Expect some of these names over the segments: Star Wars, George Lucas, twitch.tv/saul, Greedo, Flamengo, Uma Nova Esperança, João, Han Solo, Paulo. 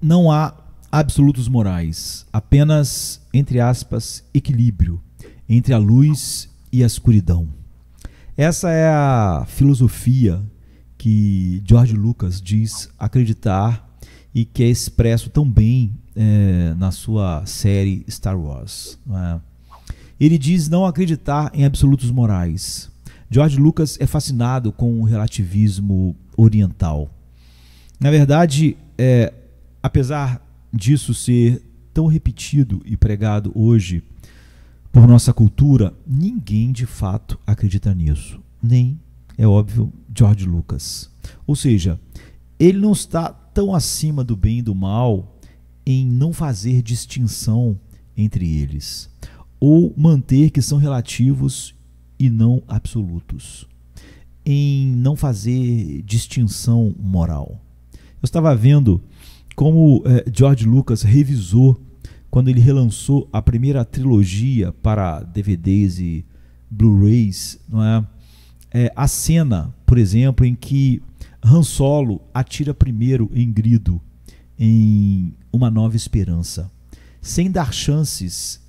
não há absolutos morais, apenas, entre aspas, equilíbrio entre a luz e a escuridão. Essa é a filosofia que George Lucas diz acreditar e que é expresso tão bem na sua série Star Wars. Ele diz não acreditar em absolutos morais. George Lucas é fascinado com o relativismo oriental. Na verdade, apesar disso ser tão repetido e pregado hoje por nossa cultura, ninguém de fato acredita nisso. Nem, é óbvio, George Lucas. Ou seja, ele não está tão acima do bem e do mal em não fazer distinção entre eles, ou manter que são relativos e não absolutos, em não fazer distinção moral. Eu estava vendo como George Lucas revisou quando ele relançou a primeira trilogia para DVDs e Blu-rays, não é? A cena, por exemplo, em que Han Solo atira primeiro em Greedo, em Uma Nova Esperança, sem dar chances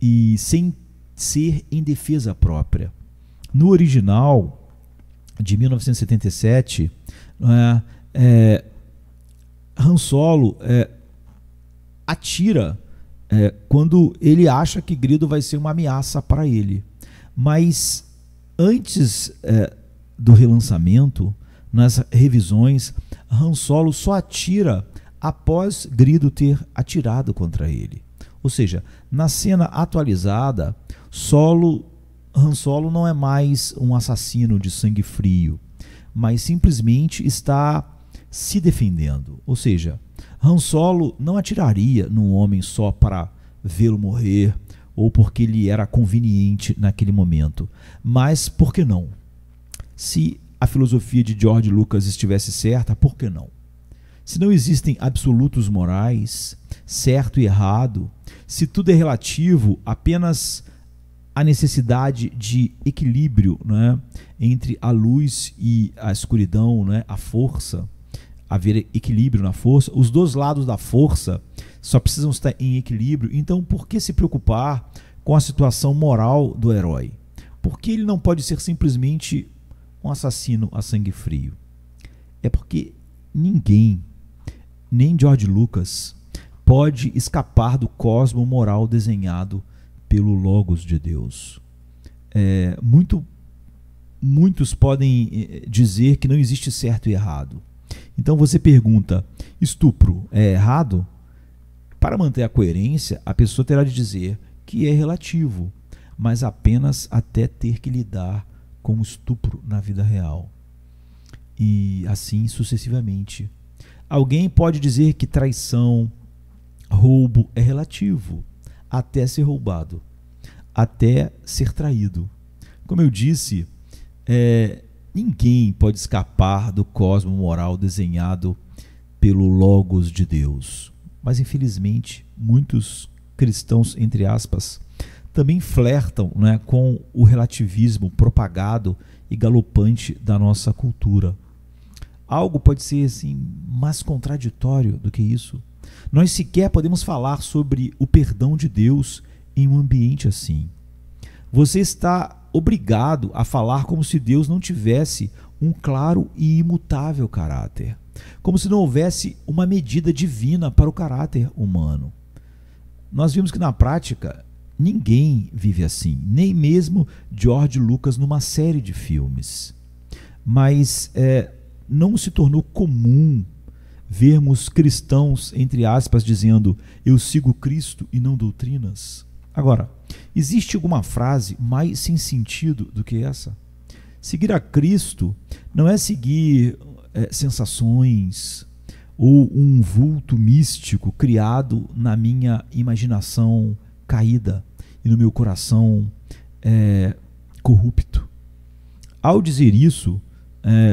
e sem ser em defesa própria. No original, de 1977, Han Solo atira quando ele acha que Greedo vai ser uma ameaça para ele. Mas antes do relançamento, nas revisões, Han Solo só atira após Greedo ter atirado contra ele. Ou seja, na cena atualizada, Han Solo não é mais um assassino de sangue frio, mas simplesmente está se defendendo. Ou seja, Han Solo não atiraria num homem só para vê-lo morrer ou porque lhe era conveniente naquele momento, mas por que não? Se a filosofia de George Lucas estivesse certa, por que não? Se não existem absolutos morais, certo e errado, se tudo é relativo, apenas a necessidade de equilíbrio, né, entre a luz e a escuridão, né, a força, haver equilíbrio na força, os dois lados da força só precisam estar em equilíbrio. Então, por que se preocupar com a situação moral do herói? Por que ele não pode ser simplesmente um assassino a sangue frio? É porque ninguém, nem George Lucas, pode escapar do cosmo moral desenhado pelo Logos de Deus. Muitos podem dizer que não existe certo e errado. Então você pergunta, estupro é errado? Para manter a coerência, a pessoa terá de dizer que é relativo, mas apenas até ter que lidar com o estupro na vida real. E assim sucessivamente. Alguém pode dizer que traição, roubo é relativo, até ser roubado, até ser traído. Como eu disse, ninguém pode escapar do cosmo moral desenhado pelo Logos de Deus. Mas, infelizmente, muitos cristãos, entre aspas, também flertam, né, com o relativismo propagado e galopante da nossa cultura. Algo pode ser assim mais contraditório do que isso. Nós sequer podemos falar sobre o perdão de Deus em um ambiente assim. Você está obrigado a falar como se Deus não tivesse um claro e imutável caráter, como se não houvesse uma medida divina para o caráter humano. Nós vimos que na prática ninguém vive assim, nem mesmo George Lucas numa série de filmes. Mas não se tornou comum vermos cristãos, entre aspas, dizendo eu sigo Cristo e não doutrinas. Agora, existe alguma frase mais sem sentido do que essa? Seguir a Cristo não é seguir sensações ou um vulto místico criado na minha imaginação caída e no meu coração corrupto. Ao dizer isso,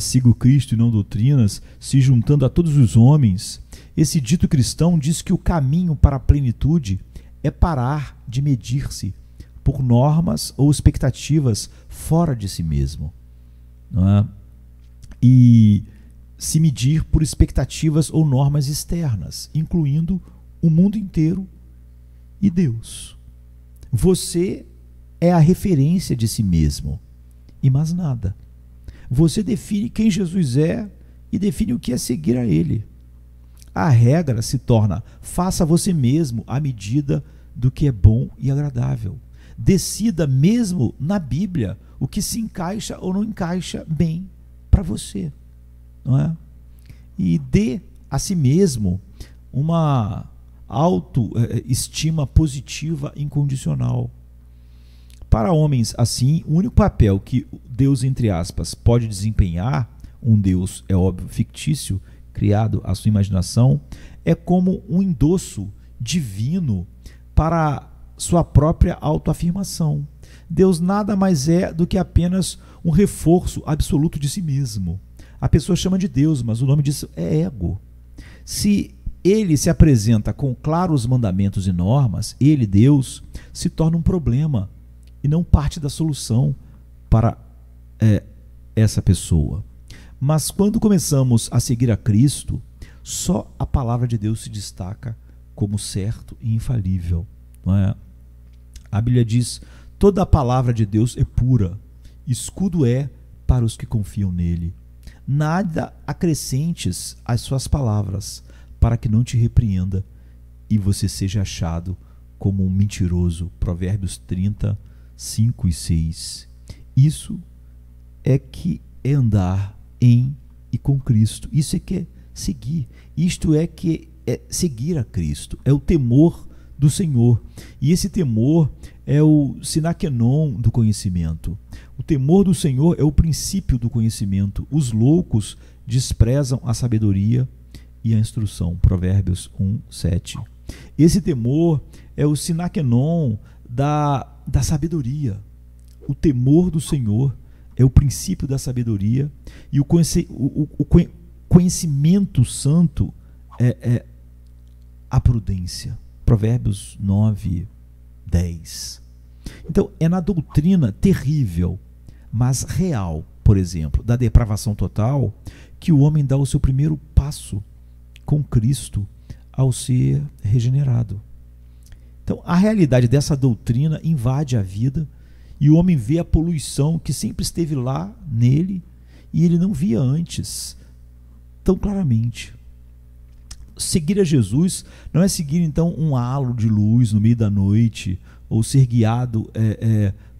sigo Cristo e não doutrinas, se juntando a todos os homens, esse dito cristão diz que o caminho para a plenitude é parar de medir-se por normas ou expectativas fora de si mesmo, não é? E se medir por expectativas ou normas externas, incluindo o mundo inteiro e Deus. Você é a referência de si mesmo e mais nada. Você define quem Jesus é e define o que é seguir a ele. A regra se torna: faça você mesmo à medida do que é bom e agradável. Decida mesmo na Bíblia o que se encaixa ou não encaixa bem para você. Não é? E dê a si mesmo uma autoestima positiva incondicional. Para homens assim, o único papel que Deus, entre aspas, pode desempenhar, um Deus, é óbvio, fictício, criado à sua imaginação, é como um endosso divino para sua própria autoafirmação. Deus nada mais é do que apenas um reforço absoluto de si mesmo. A pessoa chama de Deus, mas o nome disso é ego. Se ele se apresenta com claros mandamentos e normas, ele, Deus, se torna um problema e não parte da solução para essa pessoa. Mas quando começamos a seguir a Cristo, só a palavra de Deus se destaca como certo e infalível. Não é? A Bíblia diz: toda a palavra de Deus é pura, escudo é para os que confiam nele. Nada acrescentes às suas palavras, para que não te repreenda e você seja achado como um mentiroso. Provérbios 30, 5 e 6. Isso é que é andar em e com Cristo. Isso é que é seguir. Isto é que é seguir a Cristo. É o temor do Senhor. E esse temor é o sinakenon do conhecimento. O temor do Senhor é o princípio do conhecimento. Os loucos desprezam a sabedoria e a instrução. Provérbios 1, 7. Esse temor é o sinakenon da sabedoria. O temor do Senhor é o princípio da sabedoria, e o conhecimento santo é a prudência. Provérbios 9, 10. Então, é na doutrina terrível, mas real, por exemplo, da depravação total, que o homem dá o seu primeiro passo com Cristo ao ser regenerado. Então, a realidade dessa doutrina invade a vida e o homem vê a poluição que sempre esteve lá nele e ele não via antes tão claramente. Seguir a Jesus não é seguir, então, um halo de luz no meio da noite, ou ser guiado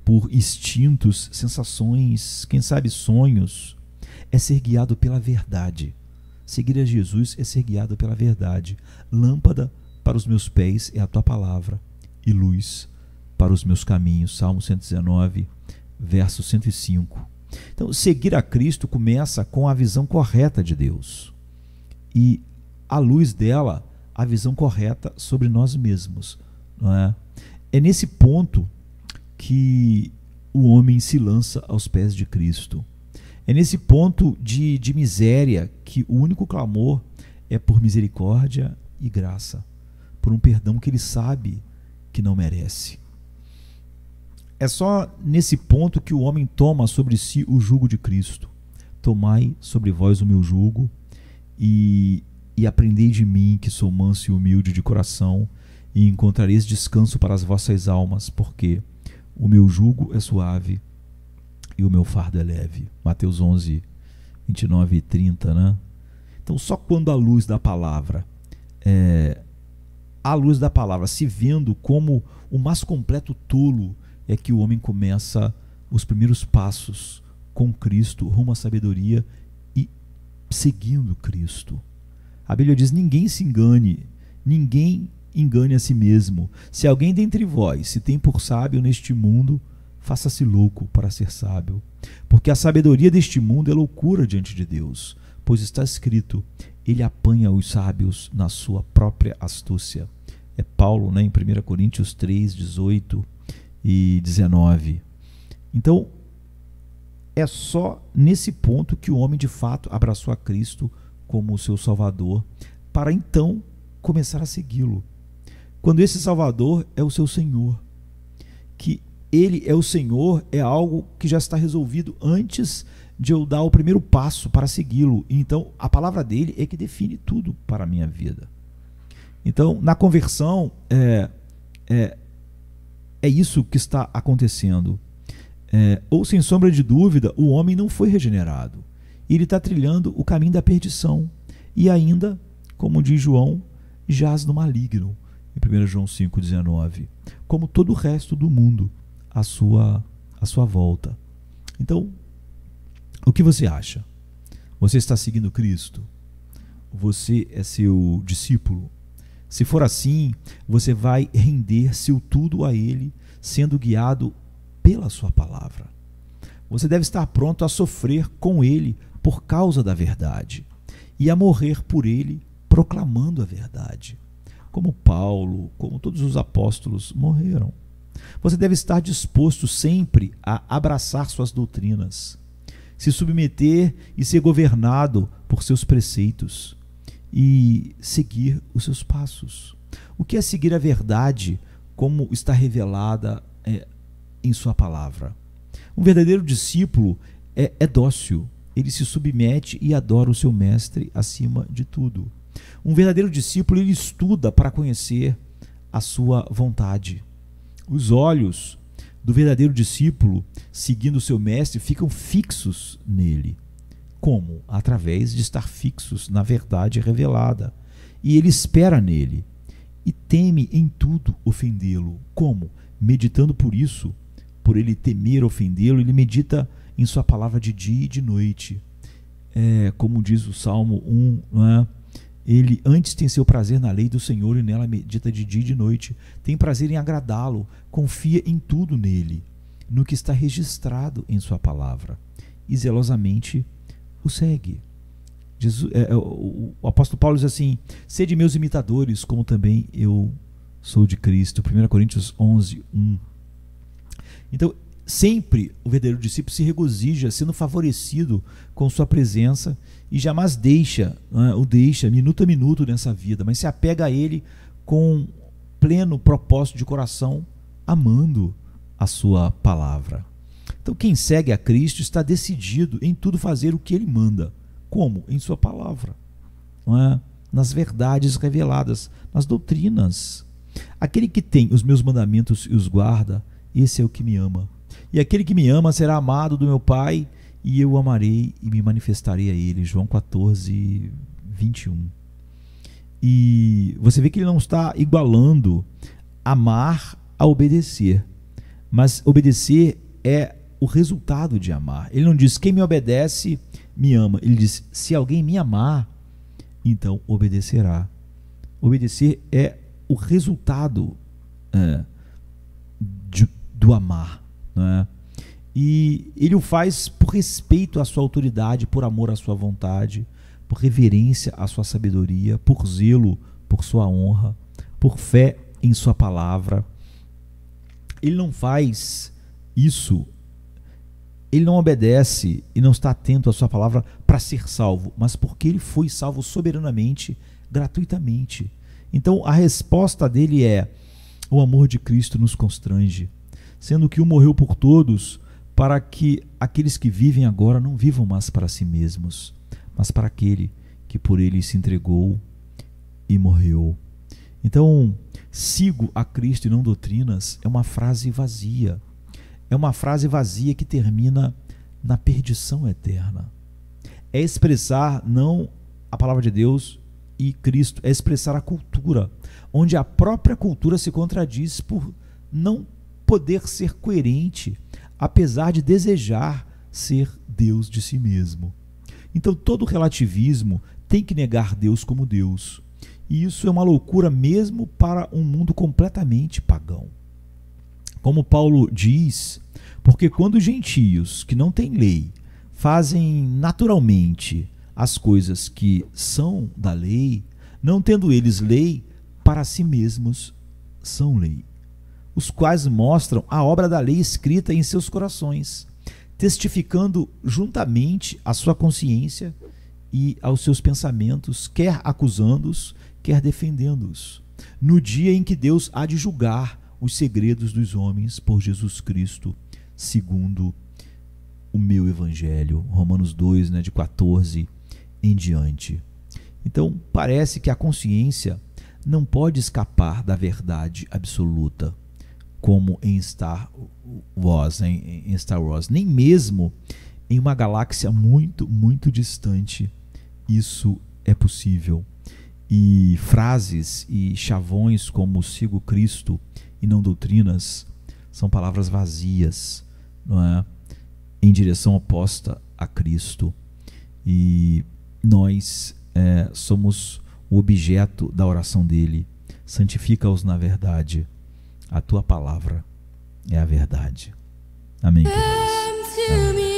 por instintos, sensações, quem sabe sonhos. É ser guiado pela verdade. Seguir a Jesus é ser guiado pela verdade. Lâmpada para os meus pés é a tua palavra e luz para os meus caminhos. Salmo 119, verso 105. Então, seguir a Cristo começa com a visão correta de Deus e, à luz dela, a visão correta sobre nós mesmos. Não é? É nesse ponto que o homem se lança aos pés de Cristo. É nesse ponto de miséria que o único clamor é por misericórdia e graça, por um perdão que ele sabe que não merece. É só nesse ponto que o homem toma sobre si o jugo de Cristo. Tomai sobre vós o meu jugo e aprendei de mim, que sou manso e humilde de coração, e encontrareis descanso para as vossas almas, porque o meu jugo é suave e o meu fardo é leve. Mateus 11, 29 e 30, né? Então, só quando a luz da palavra se vendo como o mais completo tolo, é que o homem começa os primeiros passos com Cristo, rumo à sabedoria e seguindo Cristo. A Bíblia diz: ninguém se engane, ninguém engane a si mesmo. Se alguém dentre vós se tem por sábio neste mundo, faça-se louco para ser sábio. Porque a sabedoria deste mundo é loucura diante de Deus, pois está escrito: ele apanha os sábios na sua própria astúcia. É Paulo, né, em 1 Coríntios 3, 18 e 19. Então, é só nesse ponto que o homem de fato abraçou a Cristo como o seu Salvador, para então começar a segui-lo. Quando esse Salvador é o seu Senhor, que Ele é o Senhor, é algo que já está resolvido antes de eu dar o primeiro passo para segui-lo. Então, a palavra dele é que define tudo para a minha vida. Então, na conversão, é isso que está acontecendo. Ou, sem sombra de dúvida, o homem não foi regenerado. Ele está trilhando o caminho da perdição. E ainda, como diz João, jaz no maligno, em 1 João 5,19, como todo o resto do mundo à sua volta. Então, o que você acha? Você está seguindo Cristo? Você é seu discípulo? Se for assim, você vai render seu tudo a Ele, sendo guiado pela sua palavra. Você deve estar pronto a sofrer com Ele por causa da verdade e a morrer por Ele proclamando a verdade, como Paulo, como todos os apóstolos morreram. Você deve estar disposto sempre a abraçar suas doutrinas, se submeter e ser governado por seus preceitos e seguir os seus passos. O que é seguir a verdade como está revelada em sua palavra? Um verdadeiro discípulo é dócil, ele se submete e adora o seu mestre acima de tudo. Um verdadeiro discípulo, ele estuda para conhecer a sua vontade. Os olhos do verdadeiro discípulo, seguindo o seu mestre, ficam fixos nele. Como? Através de estar fixos na verdade revelada. E ele espera nele e teme em tudo ofendê-lo. Como? Meditando por isso, por ele temer ofendê-lo, ele medita em sua palavra de dia e de noite. Como diz o Salmo 1, não é? Ele antes tem seu prazer na lei do Senhor e nela medita de dia e de noite. Tem prazer em agradá-lo, confia em tudo nele, no que está registrado em sua palavra, e zelosamente o segue. O apóstolo Paulo diz assim: sede meus imitadores, como também eu sou de Cristo. 1 Coríntios 11, 1. Então, sempre o verdadeiro discípulo se regozija sendo favorecido com sua presença e jamais o deixa minuto a minuto nessa vida, mas se apega a ele com pleno propósito de coração, amando a sua palavra. Então, quem segue a Cristo está decidido em tudo fazer o que ele manda. Como? Em sua palavra, nas verdades reveladas, nas doutrinas. Aquele que tem os meus mandamentos e os guarda, esse é o que me ama. E aquele que me ama será amado do meu Pai, e eu o amarei e me manifestarei a ele. João 14, 21. E você vê que ele não está igualando amar a obedecer, mas obedecer é o resultado de amar. Ele não diz quem me obedece me ama, ele diz se alguém me amar, então obedecerá. Obedecer é o resultado do amar. E ele o faz por respeito à sua autoridade, por amor à sua vontade, por reverência à sua sabedoria, por zelo por sua honra, por fé em sua palavra. Ele não faz isso, ele não obedece e não está atento à sua palavra para ser salvo, mas porque ele foi salvo soberanamente, gratuitamente. Então a resposta dele é: o amor de Cristo nos constrange, sendo que um morreu por todos, para que aqueles que vivem agora não vivam mais para si mesmos, mas para aquele que por ele se entregou e morreu. Então, sigo a Cristo e não doutrinas é uma frase vazia. É uma frase vazia que termina na perdição eterna. É expressar não a palavra de Deus e Cristo, é expressar a cultura, onde a própria cultura se contradiz por não poder ser coerente, apesar de desejar ser Deus de si mesmo. Então todo relativismo tem que negar Deus como Deus, e isso é uma loucura mesmo para um mundo completamente pagão. Como Paulo diz, porque quando os gentios que não têm lei fazem naturalmente as coisas que são da lei, não tendo eles lei, para si mesmos são lei, os quais mostram a obra da lei escrita em seus corações, testificando juntamente à sua consciência e aos seus pensamentos, quer acusando-os, quer defendendo-os, no dia em que Deus há de julgar os segredos dos homens por Jesus Cristo, segundo o meu evangelho. Romanos 2, né, de 14 em diante. Então, parece que a consciência não pode escapar da verdade absoluta, como em Star Wars, nem mesmo em uma galáxia muito, muito distante isso é possível. E frases e chavões como sigo Cristo e não doutrinas são palavras vazias, não é? Em direção oposta a Cristo. E nós somos o objeto da oração dele. Santifica-os na verdade. A tua palavra é a verdade. Amém, queridos. Amém.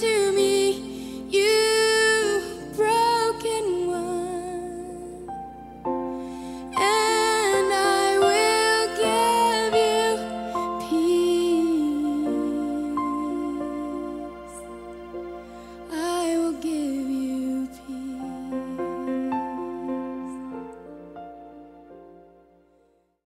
To